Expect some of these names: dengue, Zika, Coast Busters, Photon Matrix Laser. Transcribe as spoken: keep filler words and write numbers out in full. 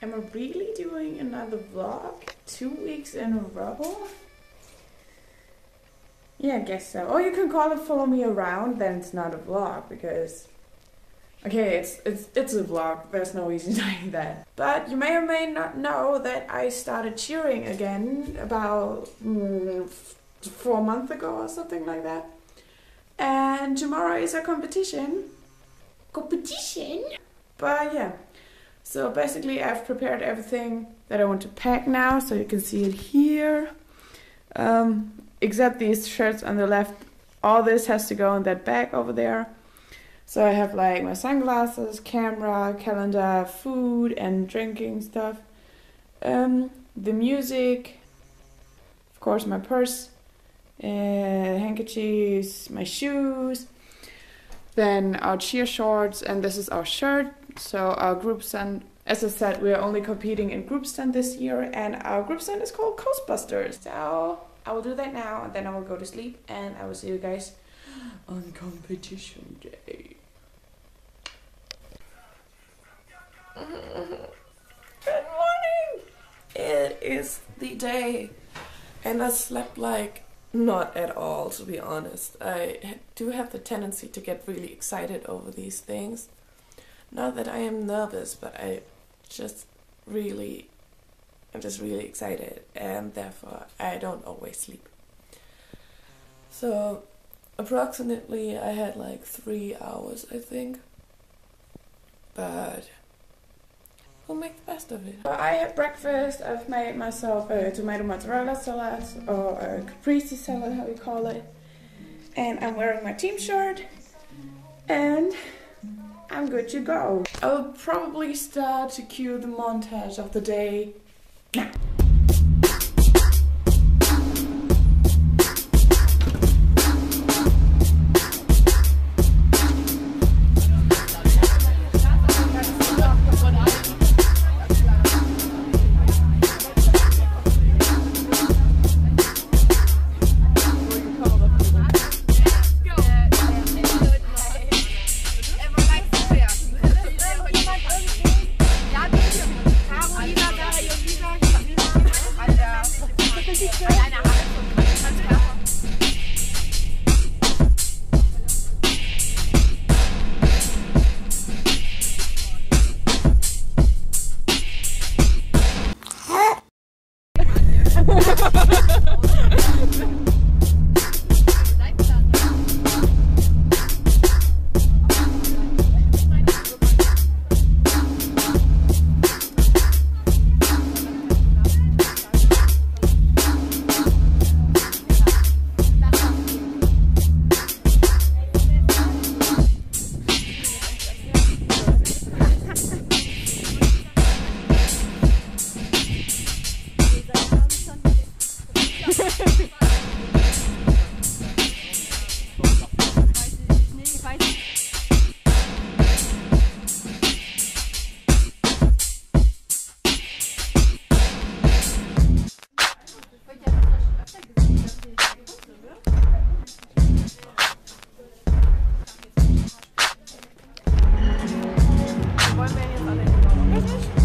Am I really doing another vlog? Two weeks in a row? Yeah, I guess so. Or you can call it Follow Me Around, then it's not a vlog, because... okay, it's, it's, it's a vlog, there's no reason to say that. But you may or may not know that I started cheering again about mm, four months ago or something like that. And tomorrow is a competition. Competition? But yeah. So basically I've prepared everything that I want to pack now, so you can see it here. Um, except these shirts on the left, all this has to go in that bag over there. So I have like my sunglasses, camera, calendar, food and drinking stuff. Um, the music, of course my purse, uh, handkerchiefs, my shoes. Then our cheer shorts, and this is our shirt. So our group stand, as I said, we are only competing in group stand this year, and our group stand is called Coast Busters. So I will do that now, and then I will go to sleep, and I will see you guys on competition day. Good morning! It is the day, and I slept like not at all, to be honest. I do have the tendency to get really excited over these things. Not that I am nervous, but I just really, I'm just really excited, and therefore I don't always sleep. So approximately I had like three hours, I think, but we'll make the best of it. Well, I had breakfast. I've made myself a tomato mozzarella salad, or a caprese salad, how you call it, and I'm wearing my team shirt, and I'm good to go. I'll probably start to cue the montage of the day now. Thank you.